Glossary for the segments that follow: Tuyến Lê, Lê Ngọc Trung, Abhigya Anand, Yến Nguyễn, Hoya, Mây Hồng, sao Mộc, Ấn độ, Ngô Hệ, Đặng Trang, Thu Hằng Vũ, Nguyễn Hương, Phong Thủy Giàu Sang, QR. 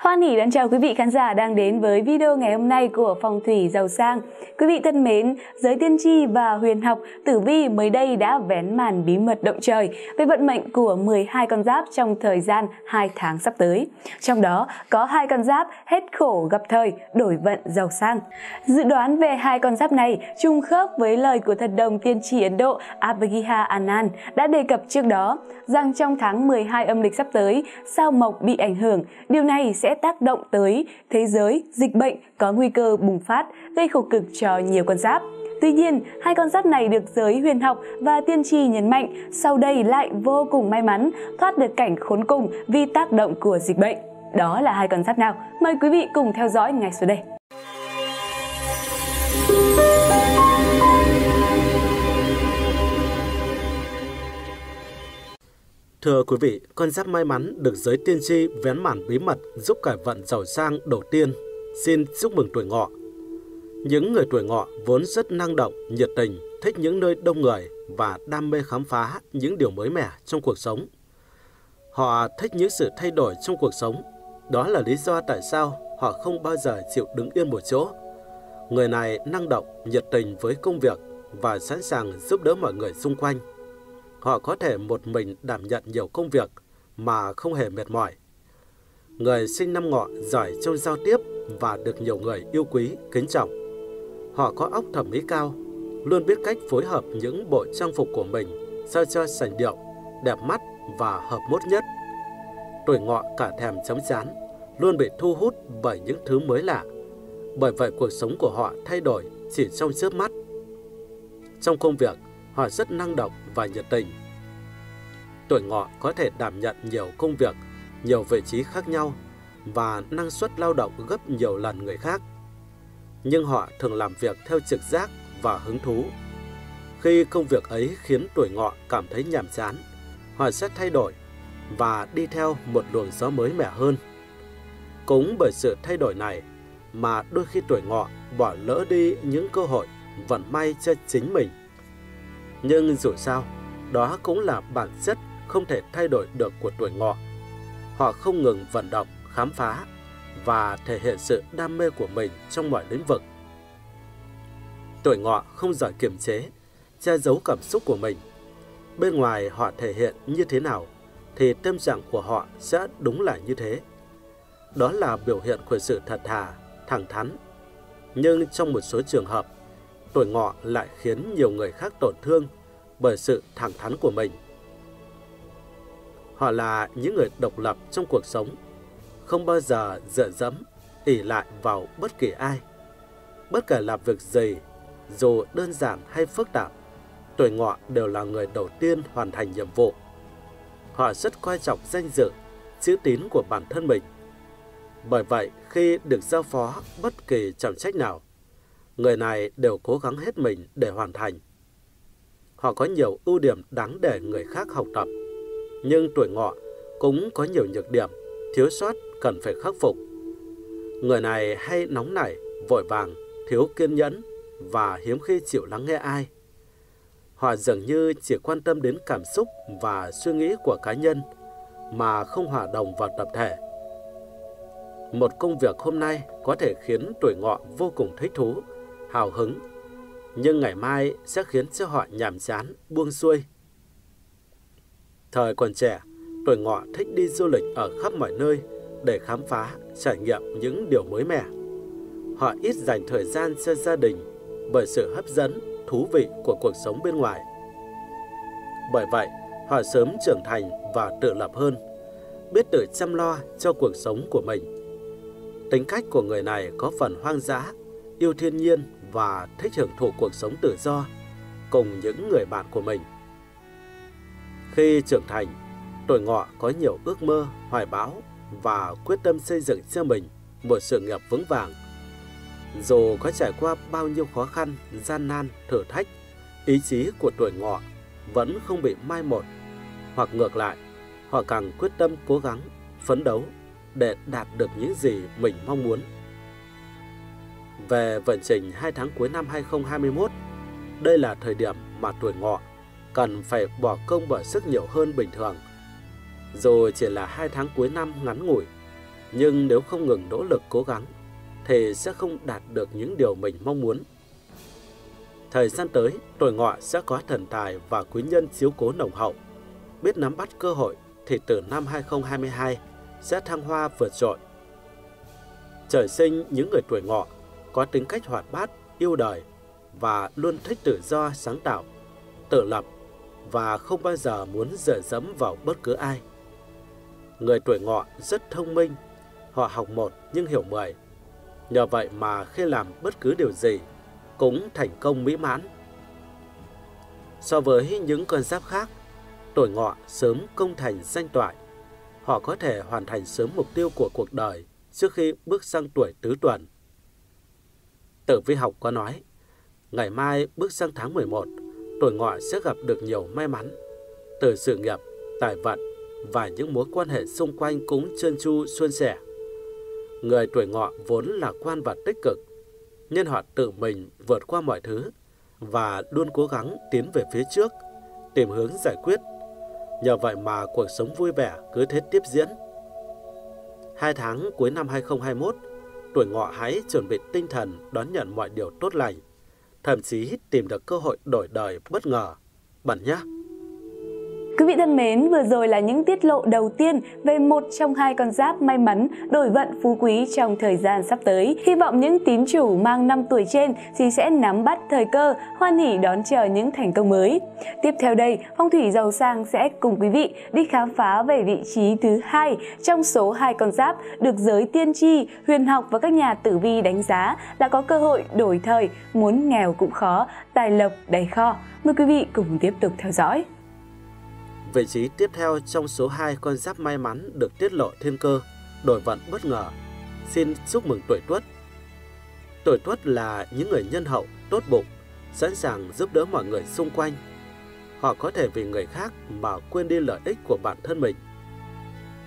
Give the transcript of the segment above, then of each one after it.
Hoan hỉ đón chào quý vị khán giả đang đến với video ngày hôm nay của Phong Thủy Giàu Sang. Quý vị thân mến, giới tiên tri và huyền học tử vi mới đây đã vén màn bí mật động trời về vận mệnh của 12 con giáp trong thời gian 2 tháng sắp tới. Trong đó có 2 con giáp hết khổ gặp thời, đổi vận giàu sang. Dự đoán về 2 con giáp này trùng khớp với lời của thần đồng tiên tri Ấn Độ Abhigya Anand đã đề cập trước đó rằng trong tháng 12 âm lịch sắp tới, sao Mộc bị ảnh hưởng, điều này sẽ tác động tới thế giới, dịch bệnh có nguy cơ bùng phát, gây khổ cực cho nhiều con giáp. Tuy nhiên, 2 con giáp này được giới huyền học và tiên tri nhấn mạnh sau đây lại vô cùng may mắn thoát được cảnh khốn cùng vì tác động của dịch bệnh. Đó là 2 con giáp nào? Mời quý vị cùng theo dõi ngay sau đây. Thưa quý vị, con giáp may mắn được giới tiên tri vén màn bí mật giúp cải vận giàu sang đầu tiên, xin chúc mừng tuổi Ngọ. Những người tuổi Ngọ vốn rất năng động, nhiệt tình, thích những nơi đông người và đam mê khám phá những điều mới mẻ trong cuộc sống. Họ thích những sự thay đổi trong cuộc sống, đó là lý do tại sao họ không bao giờ chịu đứng yên một chỗ. Người này năng động, nhiệt tình với công việc và sẵn sàng giúp đỡ mọi người xung quanh. Họ có thể một mình đảm nhận nhiều công việc mà không hề mệt mỏi. Người sinh năm Ngọ giỏi trong giao tiếp và được nhiều người yêu quý, kính trọng. Họ có óc thẩm mỹ cao, luôn biết cách phối hợp những bộ trang phục của mình sao cho sành điệu, đẹp mắt và hợp mốt nhất. Tuổi Ngọ cả thèm chấm chán, luôn bị thu hút bởi những thứ mới lạ. Bởi vậy cuộc sống của họ thay đổi chỉ trong chớp mắt. Trong công việc, họ rất năng động và nhiệt tình. Tuổi Ngọ có thể đảm nhận nhiều công việc, nhiều vị trí khác nhau và năng suất lao động gấp nhiều lần người khác. Nhưng họ thường làm việc theo trực giác và hứng thú. Khi công việc ấy khiến tuổi Ngọ cảm thấy nhàm chán, họ sẽ thay đổi và đi theo một luồng gió mới mẻ hơn. Cũng bởi sự thay đổi này mà đôi khi tuổi Ngọ bỏ lỡ đi những cơ hội vận may cho chính mình. Nhưng dù sao, đó cũng là bản chất không thể thay đổi được của tuổi Ngọ. Họ không ngừng vận động, khám phá và thể hiện sự đam mê của mình trong mọi lĩnh vực. Tuổi Ngọ không giỏi kiềm chế, che giấu cảm xúc của mình. Bên ngoài họ thể hiện như thế nào thì tâm trạng của họ sẽ đúng là như thế. Đó là biểu hiện của sự thật thà, thẳng thắn. Nhưng trong một số trường hợp, tuổi Ngọ lại khiến nhiều người khác tổn thương bởi sự thẳng thắn của mình. Họ là những người độc lập trong cuộc sống, không bao giờ dựa dẫm, ỷ lại vào bất kỳ ai. Bất kể làm việc gì, dù đơn giản hay phức tạp, tuổi Ngọ đều là người đầu tiên hoàn thành nhiệm vụ. Họ rất coi trọng danh dự, chữ tín của bản thân mình. Bởi vậy, khi được giao phó bất kỳ trọng trách nào, người này đều cố gắng hết mình để hoàn thành. Họ có nhiều ưu điểm đáng để người khác học tập. Nhưng tuổi Ngọ cũng có nhiều nhược điểm, thiếu sót cần phải khắc phục. Người này hay nóng nảy, vội vàng, thiếu kiên nhẫn và hiếm khi chịu lắng nghe ai. Họ dường như chỉ quan tâm đến cảm xúc và suy nghĩ của cá nhân mà không hòa đồng vào tập thể. Một công việc hôm nay có thể khiến tuổi Ngọ vô cùng thích thú, hào hứng, nhưng ngày mai sẽ khiến cho họ nhàm chán, buông xuôi. Thời còn trẻ, tuổi Ngọ thích đi du lịch ở khắp mọi nơi để khám phá, trải nghiệm những điều mới mẻ. Họ ít dành thời gian cho gia đình bởi sự hấp dẫn, thú vị của cuộc sống bên ngoài. Bởi vậy, họ sớm trưởng thành và tự lập hơn, biết tự chăm lo cho cuộc sống của mình. Tính cách của người này có phần hoang dã, yêu thiên nhiên và thích hưởng thụ cuộc sống tự do cùng những người bạn của mình. Khi trưởng thành, tuổi Ngọ có nhiều ước mơ, hoài bão và quyết tâm xây dựng cho mình một sự nghiệp vững vàng. Dù có trải qua bao nhiêu khó khăn, gian nan, thử thách, ý chí của tuổi Ngọ vẫn không bị mai một, hoặc ngược lại, họ càng quyết tâm cố gắng, phấn đấu để đạt được những gì mình mong muốn. Về vận trình 2 tháng cuối năm 2021, đây là thời điểm mà tuổi Ngọ cần phải bỏ công bỏ sức nhiều hơn bình thường. Dù chỉ là 2 tháng cuối năm ngắn ngủi, Nhưng nếu không ngừng nỗ lực cố gắng thì sẽ không đạt được những điều mình mong muốn. Thời gian tới, tuổi Ngọ sẽ có thần tài và quý nhân chiếu cố nồng hậu. Biết nắm bắt cơ hội thì từ năm 2022 sẽ thăng hoa vượt trội. Trời sinh những người tuổi Ngọ có tính cách hoạt bát, yêu đời và luôn thích tự do, sáng tạo, tự lập và không bao giờ muốn dựa dẫm vào bất cứ ai. Người tuổi Ngọ rất thông minh, họ học 1 nhưng hiểu 10. Nhờ vậy mà khi làm bất cứ điều gì cũng thành công mỹ mãn. So với những con giáp khác, tuổi Ngọ sớm công thành danh toại. Họ có thể hoàn thành sớm mục tiêu của cuộc đời trước khi bước sang tuổi tứ tuần. Tử vi học có nói, ngày mai bước sang tháng 11, tuổi Ngọ sẽ gặp được nhiều may mắn. Từ sự nghiệp, tài vận và những mối quan hệ xung quanh cũng trơn tru suôn sẻ. Người tuổi Ngọ vốn lạc quan và tích cực, nên họ tự mình vượt qua mọi thứ và luôn cố gắng tiến về phía trước, tìm hướng giải quyết. Nhờ vậy mà cuộc sống vui vẻ cứ thế tiếp diễn. 2 tháng cuối năm 2021, tuổi Ngọ hãy chuẩn bị tinh thần đón nhận mọi điều tốt lành, thậm chí tìm được cơ hội đổi đời bất ngờ. Bạn nhé! Quý vị thân mến, vừa rồi là những tiết lộ đầu tiên về một trong 2 con giáp may mắn đổi vận phú quý trong thời gian sắp tới. Hy vọng những tín chủ mang 5 tuổi trên thì sẽ nắm bắt thời cơ, hoan hỉ đón chờ những thành công mới. Tiếp theo đây, Phong Thủy Giàu Sang sẽ cùng quý vị đi khám phá về vị trí thứ 2 trong số 2 con giáp được giới tiên tri, huyền học và các nhà tử vi đánh giá là có cơ hội đổi thời, muốn nghèo cũng khó, tài lộc đầy kho. Mời quý vị cùng tiếp tục theo dõi. Vị trí tiếp theo trong số 2 con giáp may mắn được tiết lộ thiên cơ, đổi vận bất ngờ. Xin chúc mừng tuổi Tuất. Tuổi Tuất là những người nhân hậu, tốt bụng, sẵn sàng giúp đỡ mọi người xung quanh. Họ có thể vì người khác mà quên đi lợi ích của bản thân mình.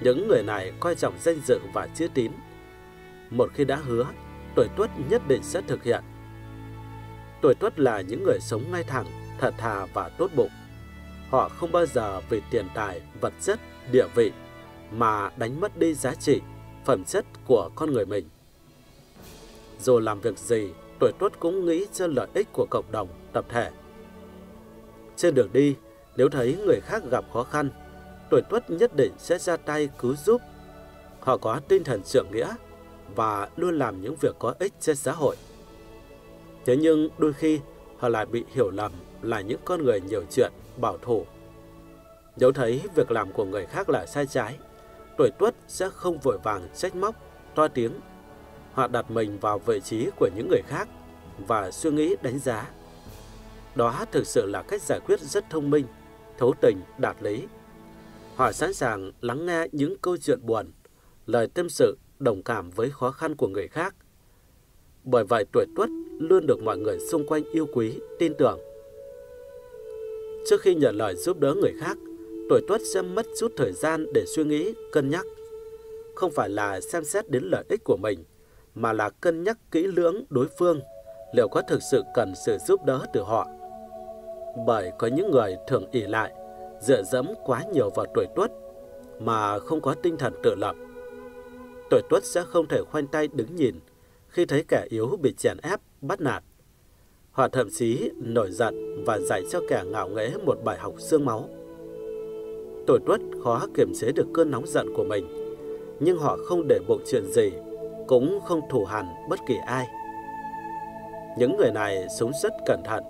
Những người này coi trọng danh dự và chữ tín. Một khi đã hứa, tuổi Tuất nhất định sẽ thực hiện. Tuổi Tuất là những người sống ngay thẳng, thật thà và tốt bụng. Họ không bao giờ vì tiền tài, vật chất, địa vị mà đánh mất đi giá trị, phẩm chất của con người mình. Dù làm việc gì, tuổi Tuất cũng nghĩ cho lợi ích của cộng đồng, tập thể. Trên đường đi, nếu thấy người khác gặp khó khăn, tuổi Tuất nhất định sẽ ra tay cứu giúp. Họ có tinh thần trượng nghĩa và luôn làm những việc có ích cho xã hội. Thế nhưng đôi khi họ lại bị hiểu lầm là những con người nhiều chuyện, bảo thủ. Nếu thấy việc làm của người khác là sai trái, tuổi Tuất sẽ không vội vàng trách móc, to tiếng. Họ đặt mình vào vị trí của những người khác và suy nghĩ đánh giá. Đó thực sự là cách giải quyết rất thông minh, thấu tình, đạt lý. Họ sẵn sàng lắng nghe những câu chuyện buồn, lời tâm sự, đồng cảm với khó khăn của người khác. Bởi vậy tuổi Tuất luôn được mọi người xung quanh yêu quý, tin tưởng. Trước khi nhận lời giúp đỡ người khác, tuổi Tuất sẽ mất chút thời gian để suy nghĩ, cân nhắc. Không phải là xem xét đến lợi ích của mình, mà là cân nhắc kỹ lưỡng đối phương liệu có thực sự cần sự giúp đỡ từ họ. Bởi có những người thường ỷ lại, dựa dẫm quá nhiều vào tuổi Tuất mà không có tinh thần tự lập. Tuổi Tuất sẽ không thể khoanh tay đứng nhìn khi thấy kẻ yếu bị chèn ép, bắt nạt. Họ thậm chí nổi giận và dạy cho kẻ ngạo nghễ một bài học xương máu. Tuổi Tuất khó kiềm chế được cơn nóng giận của mình, nhưng họ không để bụng chuyện gì, cũng không thù hằn bất kỳ ai. Những người này sống rất cẩn thận,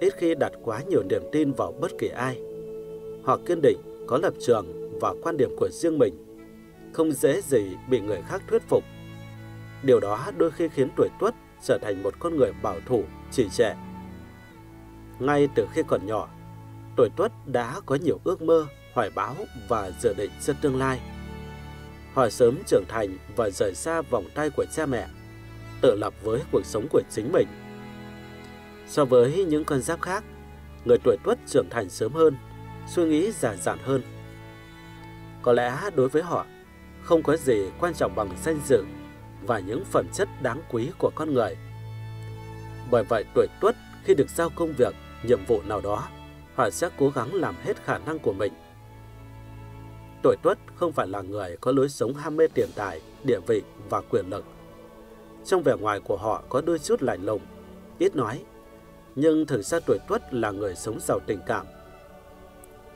ít khi đặt quá nhiều niềm tin vào bất kỳ ai. Họ kiên định, có lập trường và quan điểm của riêng mình, không dễ gì bị người khác thuyết phục. Điều đó đôi khi khiến tuổi Tuất trở thành một con người bảo thủ, trì trệ. Ngay từ khi còn nhỏ, tuổi Tuất đã có nhiều ước mơ, hoài bão và dự định cho tương lai. Họ sớm trưởng thành và rời xa vòng tay của cha mẹ, tự lập với cuộc sống của chính mình. So với những con giáp khác, người tuổi Tuất trưởng thành sớm hơn, suy nghĩ già dặn hơn. Có lẽ đối với họ, không có gì quan trọng bằng danh dự và những phẩm chất đáng quý của con người. Bởi vậy tuổi Tuất khi được giao công việc, nhiệm vụ nào đó, họ sẽ cố gắng làm hết khả năng của mình. Tuổi Tuất không phải là người có lối sống ham mê tiền tài, địa vị và quyền lực. Trong vẻ ngoài của họ có đôi chút lạnh lùng, ít nói, nhưng thực ra tuổi Tuất là người sống giàu tình cảm.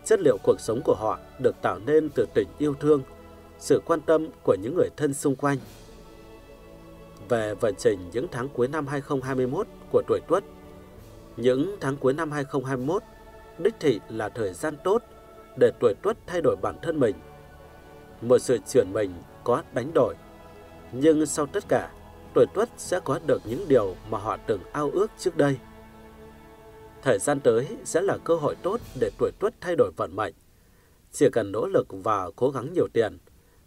Chất liệu cuộc sống của họ được tạo nên từ tình yêu thương, sự quan tâm của những người thân xung quanh. Về vận trình những tháng cuối năm 2021 của tuổi Tuất, những tháng cuối năm 2021 đích thị là thời gian tốt để tuổi Tuất thay đổi bản thân mình. Một sự chuyển mình có đánh đổi, nhưng sau tất cả, tuổi Tuất sẽ có được những điều mà họ từng ao ước trước đây. Thời gian tới sẽ là cơ hội tốt để tuổi Tuất thay đổi vận mệnh. Chỉ cần nỗ lực và cố gắng nhiều tiền,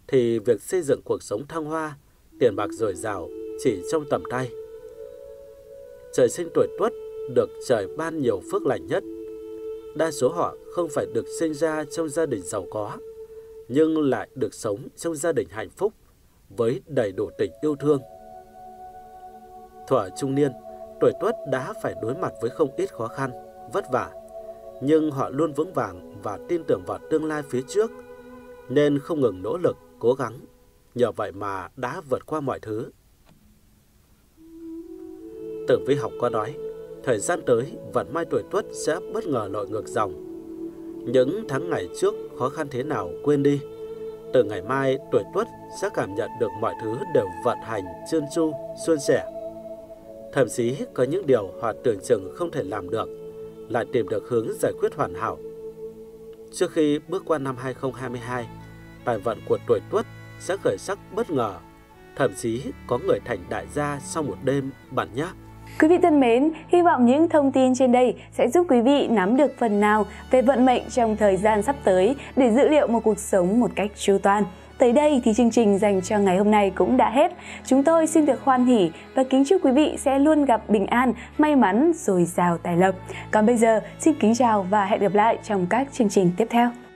thì việc xây dựng cuộc sống thăng hoa, tiền bạc dồi dào chỉ trong tầm tay. Trời sinh tuổi Tuất được trời ban nhiều phước lành nhất. Đa số họ không phải được sinh ra trong gia đình giàu có, nhưng lại được sống trong gia đình hạnh phúc với đầy đủ tình yêu thương. Thuở trung niên, tuổi Tuất đã phải đối mặt với không ít khó khăn, vất vả, nhưng họ luôn vững vàng và tin tưởng vào tương lai phía trước, nên không ngừng nỗ lực, cố gắng. Nhờ vậy mà đã vượt qua mọi thứ. Tử vi học có nói, thời gian tới vận may tuổi Tuất sẽ bất ngờ lội ngược dòng. Những tháng ngày trước khó khăn thế nào quên đi. Từ ngày mai tuổi Tuất sẽ cảm nhận được mọi thứ đều vận hành trơn tru, suôn sẻ. Thậm chí có những điều họ tưởng chừng không thể làm được lại tìm được hướng giải quyết hoàn hảo. Trước khi bước qua năm 2022, tài vận của tuổi Tuất sẽ khởi sắc bất ngờ, thậm chí có người thành đại gia sau một đêm bạn nhé. Quý vị thân mến, hy vọng những thông tin trên đây sẽ giúp quý vị nắm được phần nào về vận mệnh trong thời gian sắp tới để dự liệu một cuộc sống một cách chu toàn. Tới đây thì chương trình dành cho ngày hôm nay cũng đã hết. Chúng tôi xin được hoan hỉ và kính chúc quý vị sẽ luôn gặp bình an, may mắn, dồi dào tài lộc. Còn bây giờ, xin kính chào và hẹn gặp lại trong các chương trình tiếp theo.